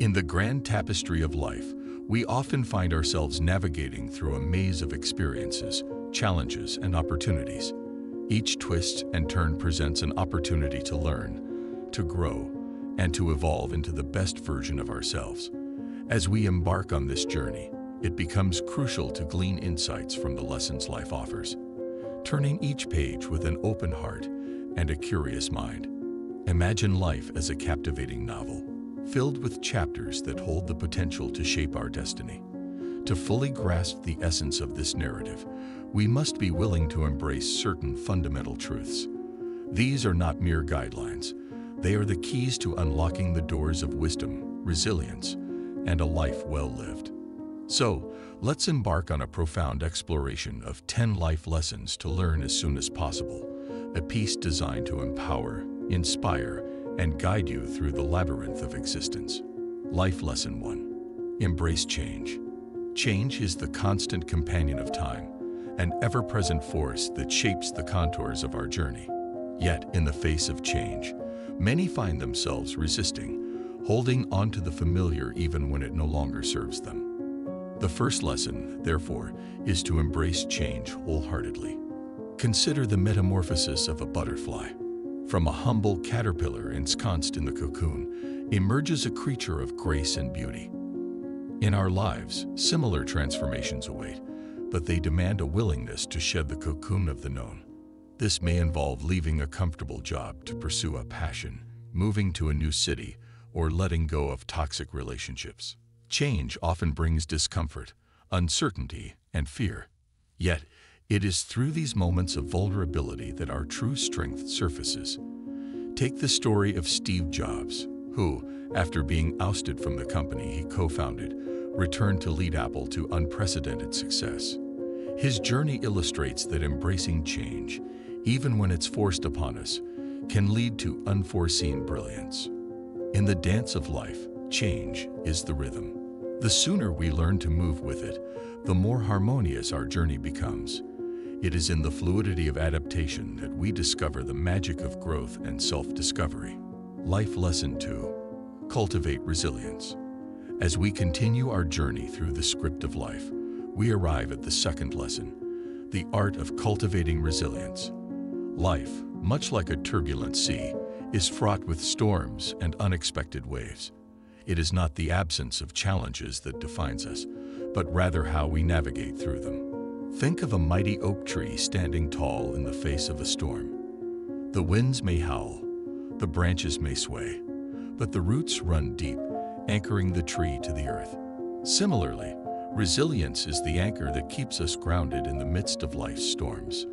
In the grand tapestry of life, we often find ourselves navigating through a maze of experiences, challenges, and opportunities. Each twist and turn presents an opportunity to learn, to grow, and to evolve into the best version of ourselves. As we embark on this journey, it becomes crucial to glean insights from the lessons life offers, turning each page with an open heart and a curious mind. Imagine life as a captivating novel, filled with chapters that hold the potential to shape our destiny. To fully grasp the essence of this narrative, we must be willing to embrace certain fundamental truths. These are not mere guidelines. They are the keys to unlocking the doors of wisdom, resilience, and a life well lived. So, let's embark on a profound exploration of 10 life lessons to learn as soon as possible, a piece designed to empower, inspire, and guide you through the labyrinth of existence. Life Lesson 1. Embrace change. Change is the constant companion of time, an ever-present force that shapes the contours of our journey. Yet, in the face of change, many find themselves resisting, holding on to the familiar even when it no longer serves them. The first lesson, therefore, is to embrace change wholeheartedly. Consider the metamorphosis of a butterfly. From a humble caterpillar ensconced in the cocoon emerges a creature of grace and beauty. In our lives, similar transformations await, but they demand a willingness to shed the cocoon of the known. This may involve leaving a comfortable job to pursue a passion, moving to a new city, or letting go of toxic relationships. Change often brings discomfort, uncertainty, and fear. Yet, it is through these moments of vulnerability that our true strength surfaces. Take the story of Steve Jobs, who, after being ousted from the company he co-founded, returned to lead Apple to unprecedented success. His journey illustrates that embracing change, even when it's forced upon us, can lead to unforeseen brilliance. In the dance of life, change is the rhythm. The sooner we learn to move with it, the more harmonious our journey becomes. It is in the fluidity of adaptation that we discover the magic of growth and self-discovery. Life Lesson 2. Cultivate resilience. As we continue our journey through the script of life, we arrive at the second lesson, the art of cultivating resilience. Life, much like a turbulent sea, is fraught with storms and unexpected waves. It is not the absence of challenges that defines us, but rather how we navigate through them. Think of a mighty oak tree standing tall in the face of a storm. The winds may howl, the branches may sway, but the roots run deep, anchoring the tree to the earth. Similarly, resilience is the anchor that keeps us grounded in the midst of life's storms.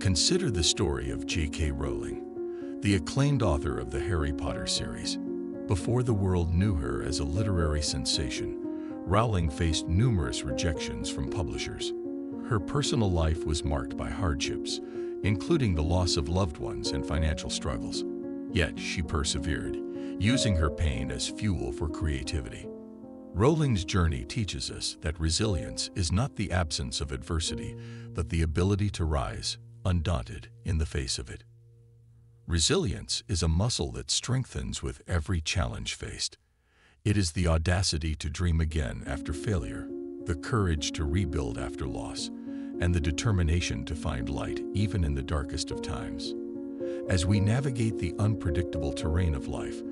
Consider the story of J.K. Rowling, the acclaimed author of the Harry Potter series. Before the world knew her as a literary sensation, Rowling faced numerous rejections from publishers. Her personal life was marked by hardships, including the loss of loved ones and financial struggles. Yet she persevered, using her pain as fuel for creativity. Rowling's journey teaches us that resilience is not the absence of adversity, but the ability to rise, undaunted, in the face of it. Resilience is a muscle that strengthens with every challenge faced. It is the audacity to dream again after failure, the courage to rebuild after loss, and the determination to find light even in the darkest of times. As we navigate the unpredictable terrain of life,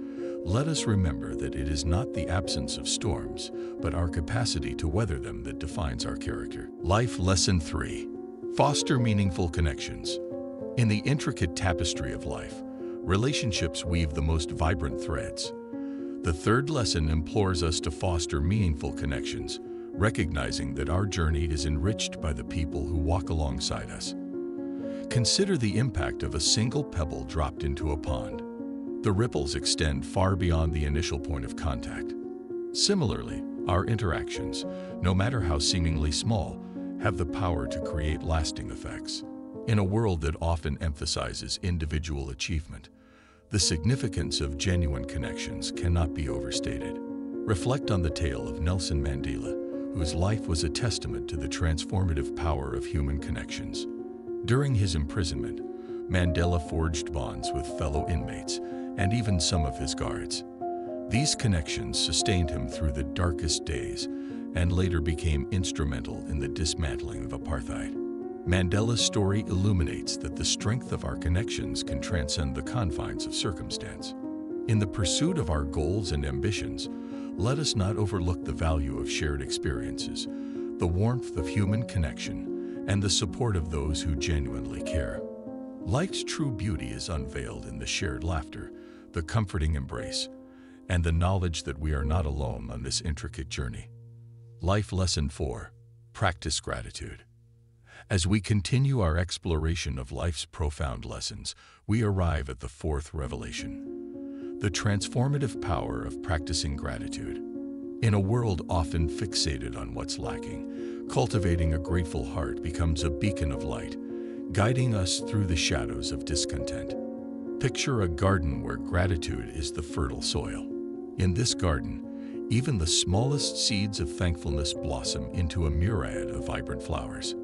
let us remember that it is not the absence of storms, but our capacity to weather them that defines our character. Life Lesson 3. Foster meaningful connections. In the intricate tapestry of life, relationships weave the most vibrant threads. The third lesson implores us to foster meaningful connections, recognizing that our journey is enriched by the people who walk alongside us. Consider the impact of a single pebble dropped into a pond. The ripples extend far beyond the initial point of contact. Similarly, our interactions, no matter how seemingly small, have the power to create lasting effects. In a world that often emphasizes individual achievement, the significance of genuine connections cannot be overstated. Reflect on the tale of Nelson Mandela, whose life was a testament to the transformative power of human connections. During his imprisonment, Mandela forged bonds with fellow inmates and even some of his guards. These connections sustained him through the darkest days and later became instrumental in the dismantling of apartheid. Mandela's story illuminates that the strength of our connections can transcend the confines of circumstance. In the pursuit of our goals and ambitions, let us not overlook the value of shared experiences, the warmth of human connection, and the support of those who genuinely care. Life's true beauty is unveiled in the shared laughter, the comforting embrace, and the knowledge that we are not alone on this intricate journey. Life Lesson 4: Practice Gratitude. As we continue our exploration of life's profound lessons, we arrive at the fourth revelation: the transformative power of practicing gratitude. In a world often fixated on what's lacking, cultivating a grateful heart becomes a beacon of light, guiding us through the shadows of discontent. Picture a garden where gratitude is the fertile soil. In this garden, even the smallest seeds of thankfulness blossom into a myriad of vibrant flowers.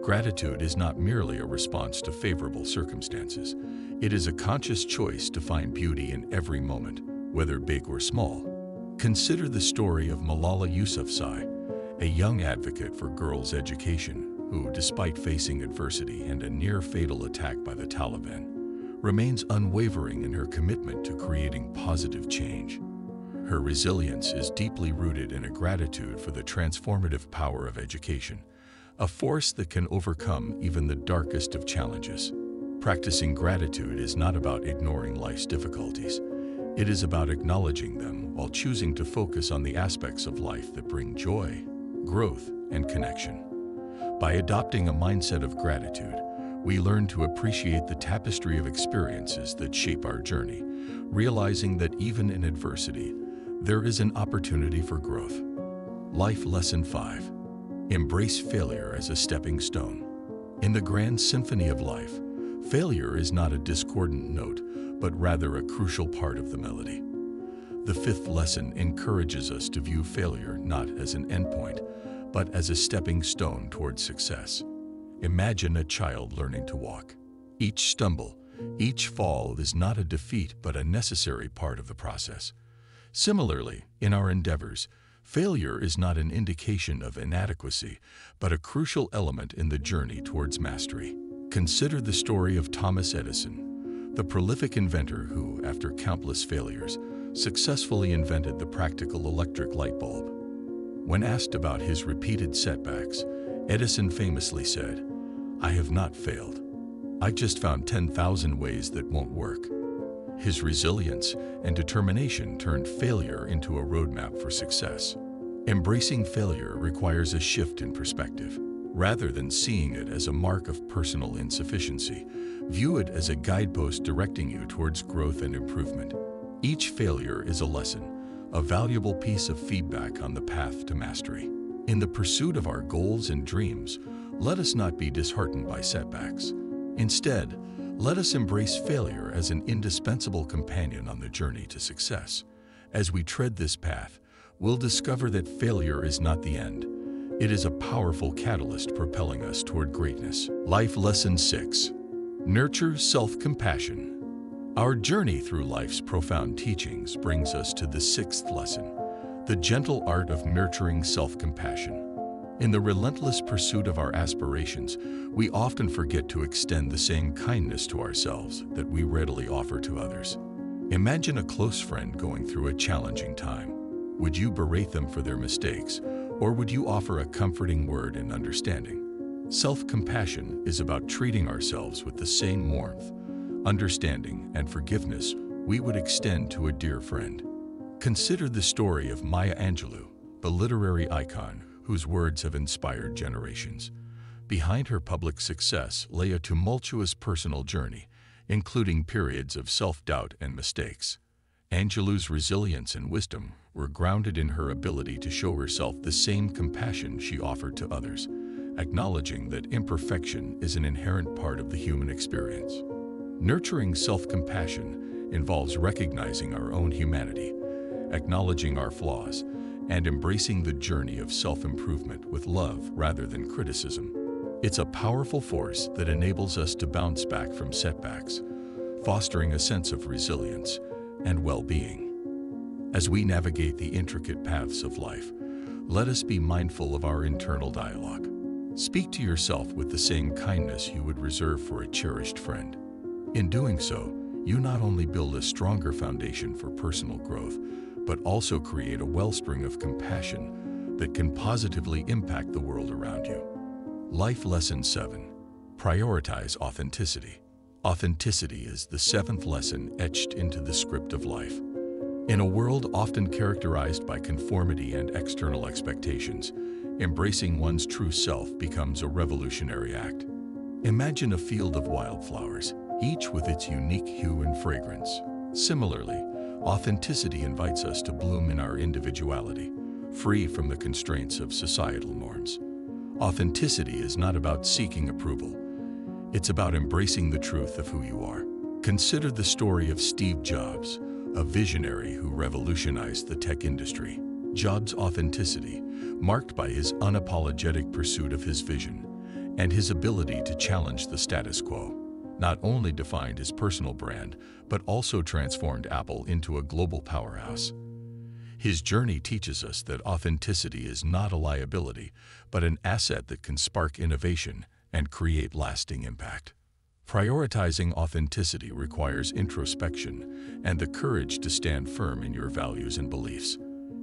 Gratitude is not merely a response to favorable circumstances. It is a conscious choice to find beauty in every moment, whether big or small. Consider the story of Malala Yousafzai, a young advocate for girls' education who, despite facing adversity and a near-fatal attack by the Taliban, remains unwavering in her commitment to creating positive change. Her resilience is deeply rooted in a gratitude for the transformative power of education, a force that can overcome even the darkest of challenges. Practicing gratitude is not about ignoring life's difficulties. It is about acknowledging them while choosing to focus on the aspects of life that bring joy, growth, and connection. By adopting a mindset of gratitude, we learn to appreciate the tapestry of experiences that shape our journey, realizing that even in adversity, there is an opportunity for growth. Life Lesson 5: Embrace failure as a stepping stone. In the grand symphony of life, failure is not a discordant note, but rather a crucial part of the melody. The fifth lesson encourages us to view failure not as an endpoint, but as a stepping stone towards success. Imagine a child learning to walk. Each stumble, each fall is not a defeat but a necessary part of the process. Similarly, in our endeavors, failure is not an indication of inadequacy, but a crucial element in the journey towards mastery. Consider the story of Thomas Edison, the prolific inventor who, after countless failures, successfully invented the practical electric light bulb. When asked about his repeated setbacks, Edison famously said, "I have not failed. I just found 10,000 ways that won't work." His resilience and determination turned failure into a roadmap for success. Embracing failure requires a shift in perspective. Rather than seeing it as a mark of personal insufficiency, view it as a guidepost directing you towards growth and improvement. Each failure is a lesson, a valuable piece of feedback on the path to mastery. In the pursuit of our goals and dreams, let us not be disheartened by setbacks. Instead, let us embrace failure as an indispensable companion on the journey to success. As we tread this path, we'll discover that failure is not the end. It is a powerful catalyst propelling us toward greatness. Life Lesson 6: Nurture Self-Compassion. Our journey through life's profound teachings brings us to the sixth lesson: the gentle art of nurturing self-compassion. In the relentless pursuit of our aspirations, we often forget to extend the same kindness to ourselves that we readily offer to others. Imagine a close friend going through a challenging time. Would you berate them for their mistakes, or would you offer a comforting word and understanding? Self-compassion is about treating ourselves with the same warmth, understanding, and forgiveness we would extend to a dear friend. Consider the story of Maya Angelou, the literary icon whose words have inspired generations. Behind her public success lay a tumultuous personal journey, including periods of self-doubt and mistakes. Angelou's resilience and wisdom were grounded in her ability to show herself the same compassion she offered to others, acknowledging that imperfection is an inherent part of the human experience. Nurturing self-compassion involves recognizing our own humanity, acknowledging our flaws, and embracing the journey of self-improvement with love rather than criticism. It's a powerful force that enables us to bounce back from setbacks, fostering a sense of resilience and well-being. As we navigate the intricate paths of life, let us be mindful of our internal dialogue. Speak to yourself with the same kindness you would reserve for a cherished friend. In doing so, you not only build a stronger foundation for personal growth, but also create a wellspring of compassion that can positively impact the world around you. Life Lesson 7. Prioritize authenticity. Authenticity is the seventh lesson etched into the script of life. In a world often characterized by conformity and external expectations, embracing one's true self becomes a revolutionary act. Imagine a field of wildflowers, each with its unique hue and fragrance. Similarly, authenticity invites us to bloom in our individuality, free from the constraints of societal norms. Authenticity is not about seeking approval. It's about embracing the truth of who you are. Consider the story of Steve Jobs, a visionary who revolutionized the tech industry. Jobs' authenticity, marked by his unapologetic pursuit of his vision and his ability to challenge the status quo, not only defined his personal brand, but also transformed Apple into a global powerhouse. His journey teaches us that authenticity is not a liability, but an asset that can spark innovation and create lasting impact. Prioritizing authenticity requires introspection and the courage to stand firm in your values and beliefs.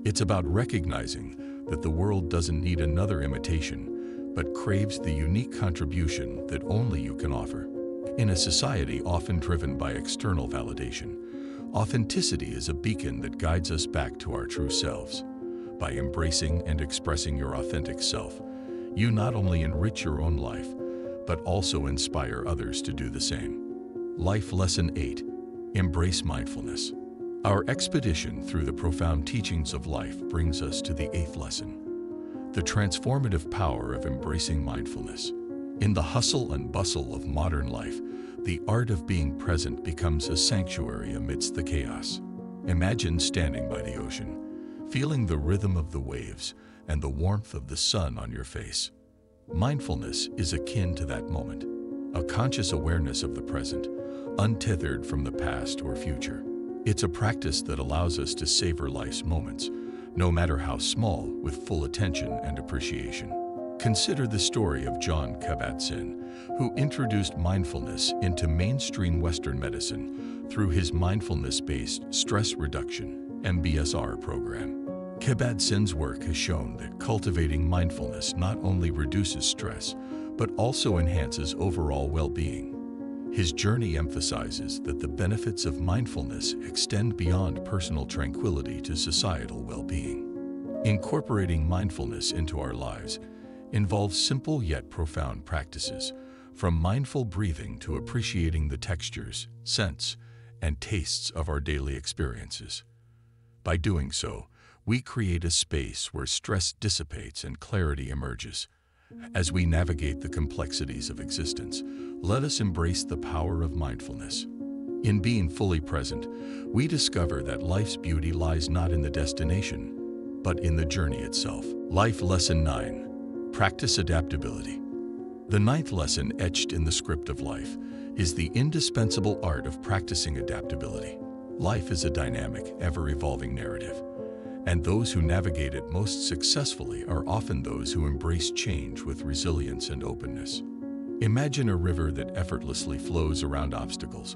It's about recognizing that the world doesn't need another imitation, but craves the unique contribution that only you can offer. In a society often driven by external validation, authenticity is a beacon that guides us back to our true selves. By embracing and expressing your authentic self, you not only enrich your own life, but also inspire others to do the same. Life Lesson 8. Embrace mindfulness. Our expedition through the profound teachings of life brings us to the eighth lesson, the transformative power of embracing mindfulness. In the hustle and bustle of modern life, the art of being present becomes a sanctuary amidst the chaos. Imagine standing by the ocean, feeling the rhythm of the waves and the warmth of the sun on your face. Mindfulness is akin to that moment, a conscious awareness of the present, untethered from the past or future. It's a practice that allows us to savor life's moments, no matter how small, with full attention and appreciation. Consider the story of Jon Kabat-Zinn, who introduced mindfulness into mainstream Western medicine through his mindfulness-based stress reduction (MBSR) program. Kabat-Zinn's work has shown that cultivating mindfulness not only reduces stress, but also enhances overall well-being. His journey emphasizes that the benefits of mindfulness extend beyond personal tranquility to societal well-being. Incorporating mindfulness into our lives involves simple yet profound practices, from mindful breathing to appreciating the textures, scents, and tastes of our daily experiences. By doing so, we create a space where stress dissipates and clarity emerges. As we navigate the complexities of existence, let us embrace the power of mindfulness. In being fully present, we discover that life's beauty lies not in the destination, but in the journey itself. Life Lesson 9. Practice adaptability. The ninth lesson etched in the script of life is the indispensable art of practicing adaptability. Life is a dynamic, ever-evolving narrative, and those who navigate it most successfully are often those who embrace change with resilience and openness. Imagine a river that effortlessly flows around obstacles,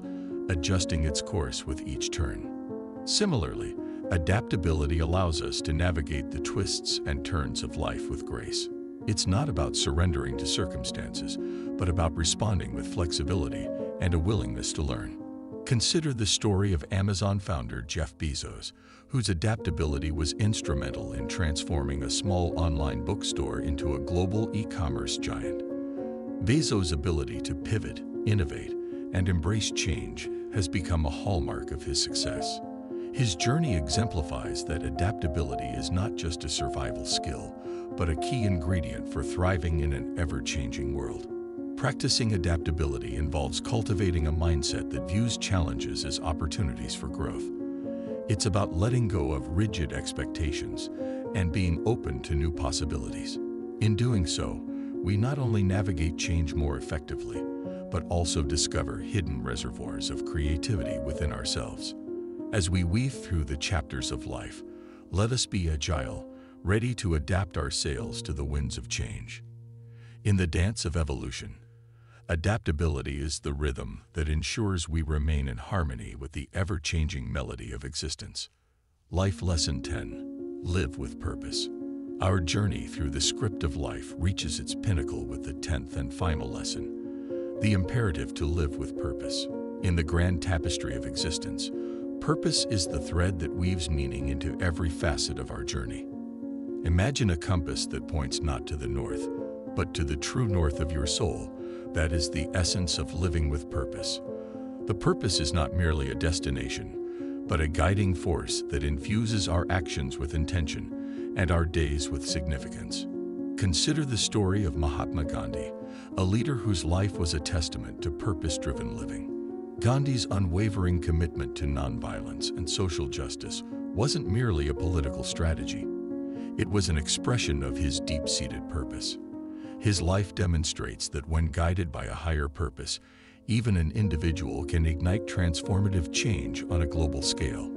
adjusting its course with each turn. Similarly, adaptability allows us to navigate the twists and turns of life with grace. It's not about surrendering to circumstances, but about responding with flexibility and a willingness to learn. Consider the story of Amazon founder Jeff Bezos, whose adaptability was instrumental in transforming a small online bookstore into a global e-commerce giant. Bezos' ability to pivot, innovate, and embrace change has become a hallmark of his success. His journey exemplifies that adaptability is not just a survival skill, but a key ingredient for thriving in an ever-changing world. Practicing adaptability involves cultivating a mindset that views challenges as opportunities for growth. It's about letting go of rigid expectations and being open to new possibilities. In doing so, we not only navigate change more effectively, but also discover hidden reservoirs of creativity within ourselves. As we weave through the chapters of life, let us be agile, ready to adapt our sails to the winds of change. In the dance of evolution, adaptability is the rhythm that ensures we remain in harmony with the ever-changing melody of existence. Life Lesson 10: Live with Purpose. Our journey through the script of life reaches its pinnacle with the 10th and final lesson, the imperative to live with purpose. In the grand tapestry of existence, purpose is the thread that weaves meaning into every facet of our journey. Imagine a compass that points not to the north, but to the true north of your soul. That is the essence of living with purpose. The purpose is not merely a destination, but a guiding force that infuses our actions with intention and our days with significance. Consider the story of Mahatma Gandhi, a leader whose life was a testament to purpose-driven living. Gandhi's unwavering commitment to nonviolence and social justice wasn't merely a political strategy. It was an expression of his deep-seated purpose. His life demonstrates that when guided by a higher purpose, even an individual can ignite transformative change on a global scale.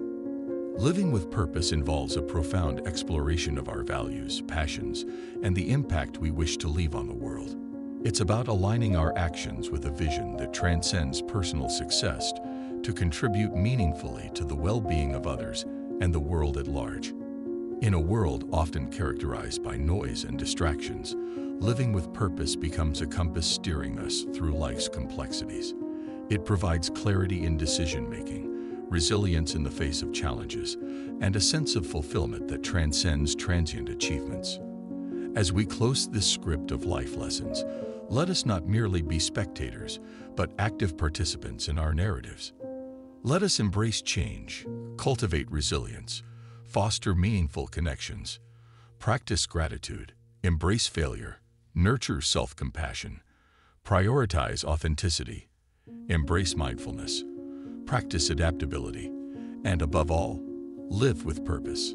Living with purpose involves a profound exploration of our values, passions, and the impact we wish to leave on the world. It's about aligning our actions with a vision that transcends personal success to contribute meaningfully to the well-being of others and the world at large. In a world often characterized by noise and distractions, living with purpose becomes a compass steering us through life's complexities. It provides clarity in decision-making, resilience in the face of challenges, and a sense of fulfillment that transcends transient achievements. As we close this script of life lessons, let us not merely be spectators, but active participants in our narratives. Let us embrace change, cultivate resilience, foster meaningful connections, practice gratitude, embrace failure, nurture self-compassion, prioritize authenticity, embrace mindfulness, practice adaptability, and above all, live with purpose.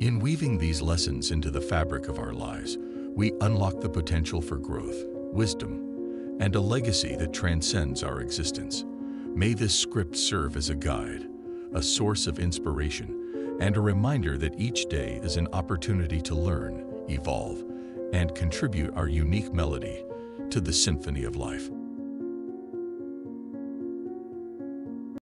In weaving these lessons into the fabric of our lives, we unlock the potential for growth, wisdom, and a legacy that transcends our existence. May this script serve as a guide, a source of inspiration, and a reminder that each day is an opportunity to learn, evolve, and contribute our unique melody to the symphony of life.